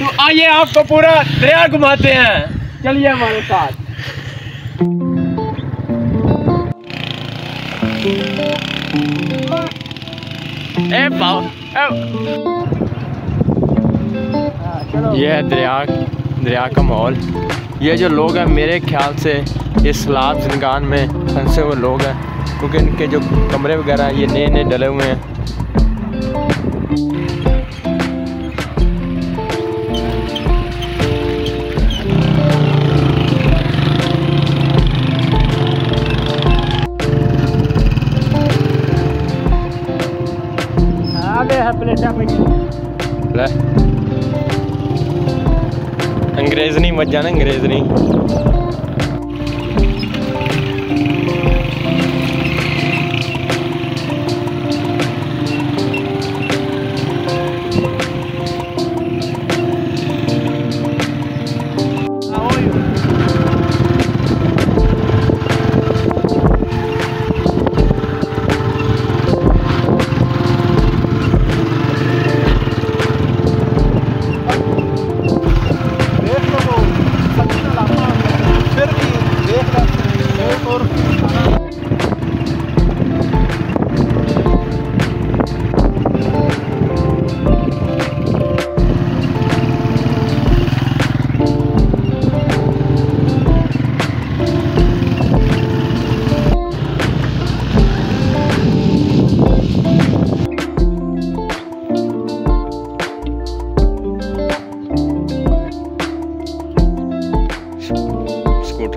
तो आइए आपको पूरा दरिया घुमाते हैं, चलिए हमारे साथ। यह है दरिया का माहौल। ये जो लोग हैं मेरे ख्याल से इस लाभ जिंदगान में फंसे हुए लोग हैं, क्योंकि इनके जो कमरे वगैरह ये नए नए डले हुए हैं। अंग्रेज नहीं मत जाना, अंग्रेज नहीं।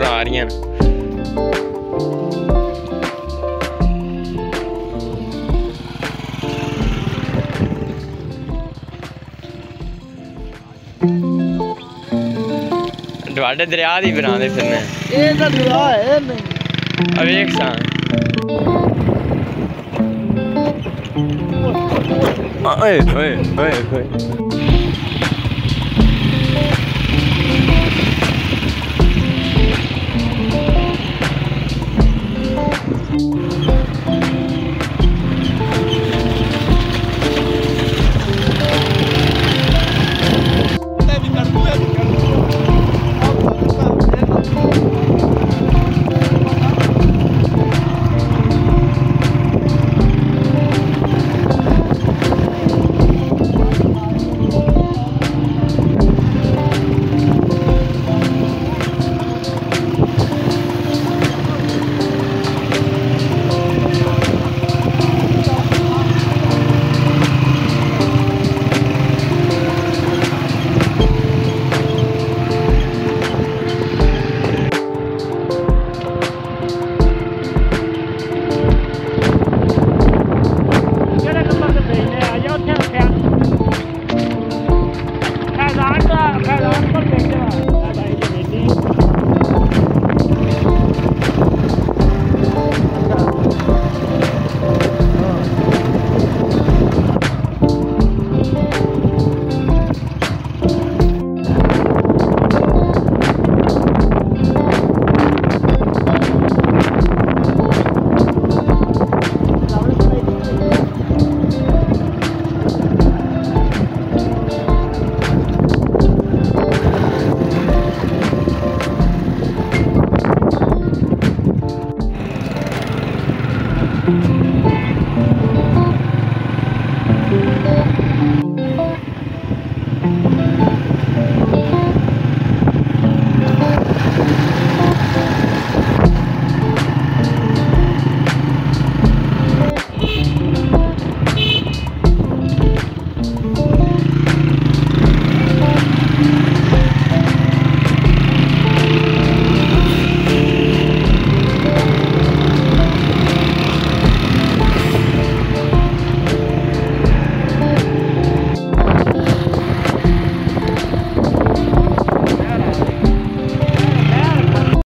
आ रही हैं डवाडे दरिया ही बना दे फिरने, अब एक साथ ओए ओए ओए ओए Hello.